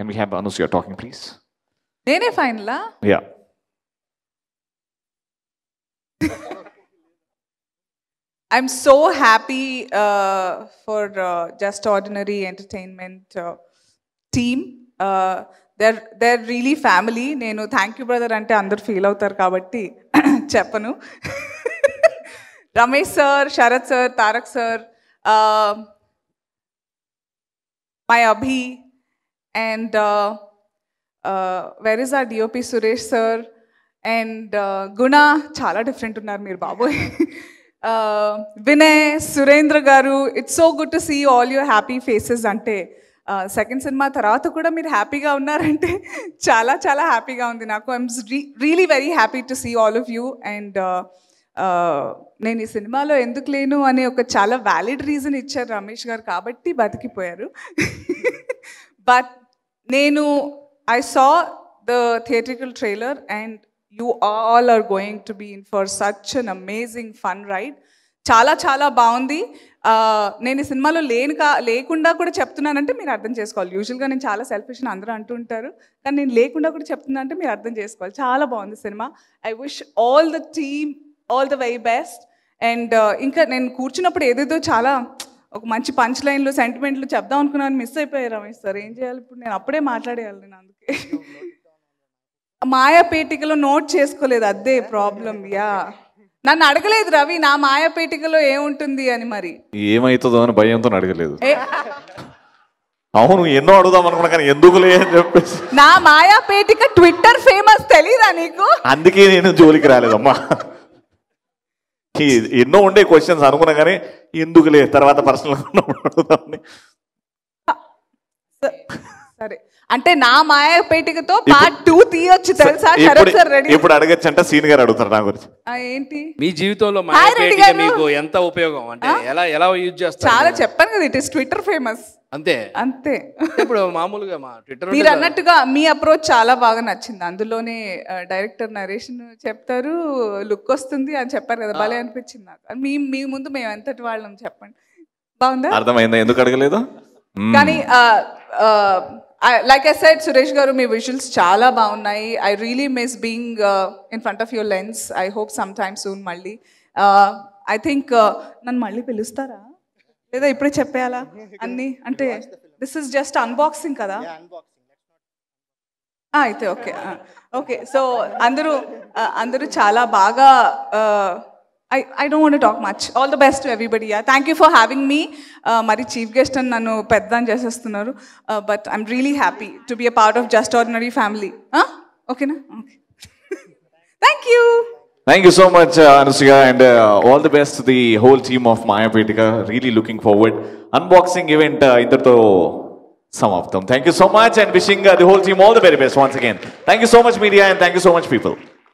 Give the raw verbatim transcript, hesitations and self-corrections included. Can we have Anusuya talking, please? Nene fine la. Yeah. I'm so happy uh, for uh, Just Ordinary Entertainment uh, team. Uh, they're they're really family. Nenu thank you brother ante andar feel avutar kabatti cheppanu. Ramesh sir, Sharad sir, Tarak sir, uh, Maya Abhi, and uh, uh, where is our D O P Suresh sir? And uh, Guna, chala different unnar meer babu. Uh, Viney, Surendra garu, it's so good to see all your happy faces ante. Uh, second cinema tarvata kuda meer happy ga unnar ante chala chala happy ga undi naaku. I'm re really very happy to see all of you, and uh, నేను ఈ సినిమాలో ఎందుకు లేను అనే ఒక చాలా valid reason ఇచ్చారు రమేష్ గారు, కాబట్టి బతికిపోయారు. బట్ నేను I saw the theatrical trailer and you all are going to be in for such an amazing fun ride. చాలా చాలా బాగుంది. నేను ఈ సినిమాలో లేను కా లేకుండా కూడా చెప్తున్నానంటే మీరు అర్థం చేసుకోవాలి. యూజువల్గా నేను చాలా సెల్ఫిష్ అని అందరూ అంటూ ఉంటారు, కానీ నేను లేకుండా కూడా చెప్తున్నా అంటే మీరు అర్థం చేసుకోవాలి. చాలా బాగుంది సినిమా. I wish all the team all the very best. And inka nen kurchinappudu ededo chaala oka manchi punch line lo sentiment lo chepdam anukunnanu, miss ayipoyaru Ramesh sir. Em cheyali ippudu? Nen appade maatladeyali. Nen anduke Maya Petika lo note cheskoledu, adde problem. Ya nannu adagaledu Ravi na Maya Petika lo em untundi ani, mari em aitado ani bayamtho adagaledu. అవును ఎన్నో అడుగుదాం అనుకున్నా కానీ ఎందుకులే అని చెప్పేసి నా Maya Petika Twitter famous తెలీదా నీకు? అందుకే నేను జోలికి రాలేదమ్మా. ఎన్నో ఉండే క్వశ్చన్స్ అనుకున్నా కానీ ఎందుకులే తర్వాత పర్సనల్గా ఉన్నప్పుడు. సరే అంటే నా Maya Petikతో పార్ట్ టూ తీయొచ్చు తెలుసా? ఇప్పుడు అడగచ్చు అంటే సీన్ గారు అడుగుతారు నా గురించి. ఏంటి మీ జీవితంలో Maya Petika మీకు ఎంత ఉపయోగం అంటే ఎలా ఎలా యూజ్ చేస్తారు? చాలా చెప్పాను కదా, ఇట్ ఇస్ ట్విట్టర్ ఫేమస్. అంతే అంతే. ఇప్పుడు మామూలుగా మా ట్విట్టర్ మీరు అన్నట్టుగా మీ అప్రోచ్ చాలా బాగా నచ్చింది. అందులోనే డైరెక్టర్ నరేషన్ చెప్తారు, లుక్ వస్తుంది అని చెప్పారు కదా, భలే అనిపించింది నాకు. మీ మీ ముందు మేము ఎంతటి వాళ్ళం చెప్పండి, బాగుందా? అర్థమైందా ఎందుకు అడగలేదు? కానీ like I said, Suresh garu, my visuals chala bagunnai. I really miss being uh, in front of your lens. I hope sometime soon malli. uh, I think nan malli pilustara ledha ipude cheppeyala anni ante this is just unboxing kada. Yeah, unboxing. Ah, ite okay. uh, okay, so andaru uh, andaru chala baga uh, I, I don't want to talk much. All the best to everybody. Yeah. Thank you for having me. Uh, my chief guest and Nanu Peddan Jasastunaru. But I'm really happy to be a part of Just Ordinary family. Huh? Okay, na? Okay. Thank you. Thank you so much, uh, Anusuya. And uh, all the best to the whole team of Maya Petika. Really looking forward. Unboxing event, uh, Indarto, some of them. Thank you so much, and wishing uh, the whole team all the very best once again. Thank you so much, media, and thank you so much, people.